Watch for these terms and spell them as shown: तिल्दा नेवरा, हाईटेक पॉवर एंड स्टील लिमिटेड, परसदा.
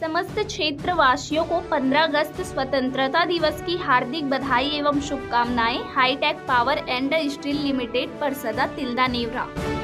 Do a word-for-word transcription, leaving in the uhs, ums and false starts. समस्त क्षेत्रवासियों को पंद्रह अगस्त स्वतंत्रता दिवस की हार्दिक बधाई एवं शुभकामनाएं। हाईटेक पॉवर एंड स्टील लिमिटेड, परसदा, तिल्दा नेवरा।